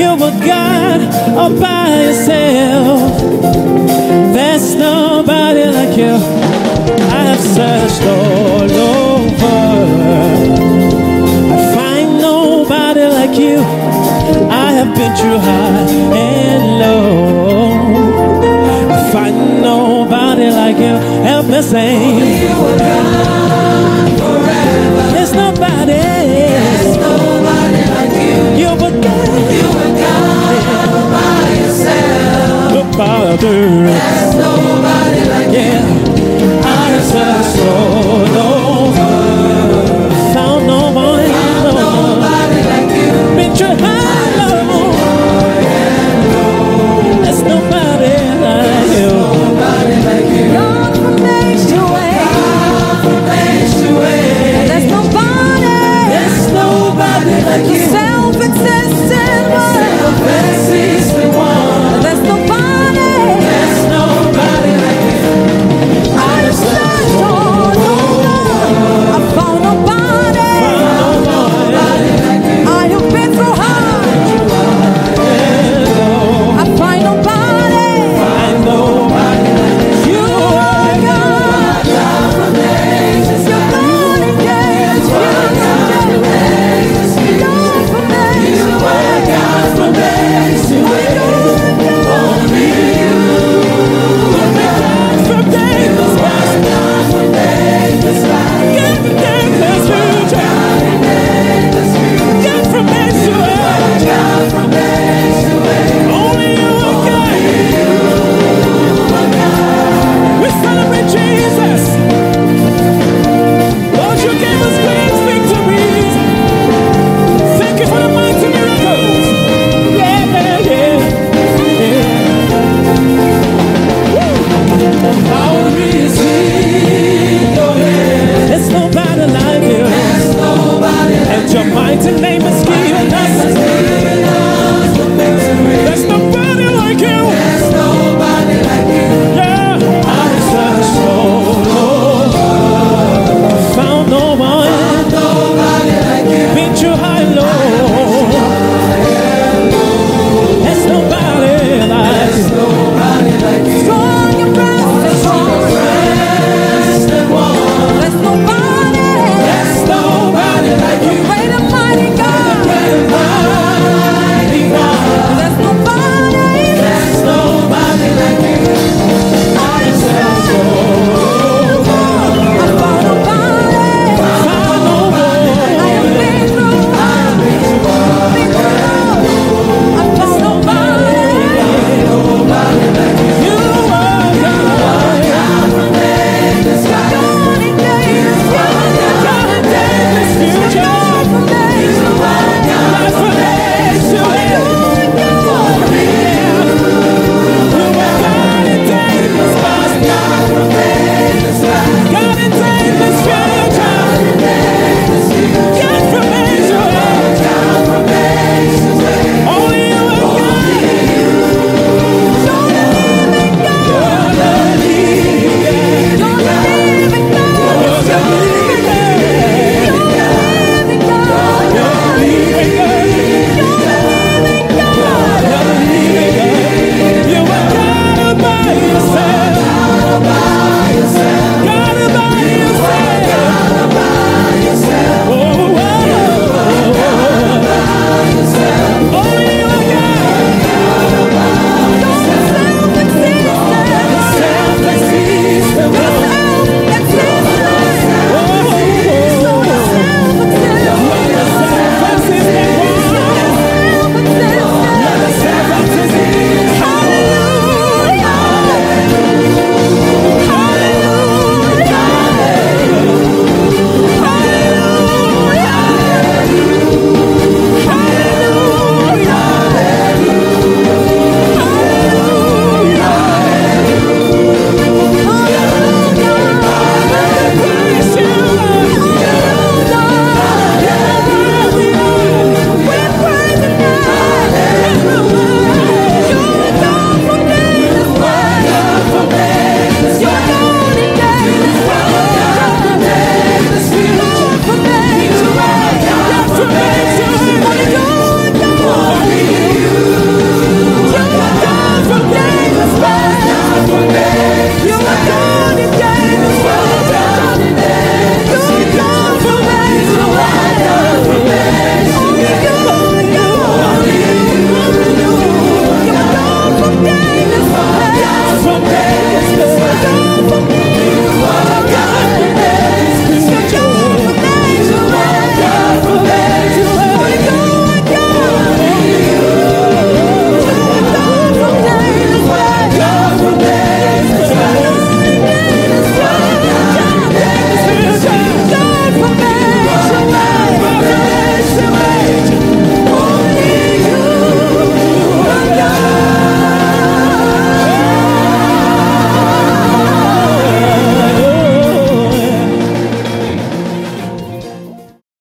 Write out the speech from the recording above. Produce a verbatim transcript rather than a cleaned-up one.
You were God all by yourself. There's nobody like you. I have searched all over, I find nobody like you. I have been through high and low, I find nobody like you. Help me sing. You were God forever. There's nobody. Father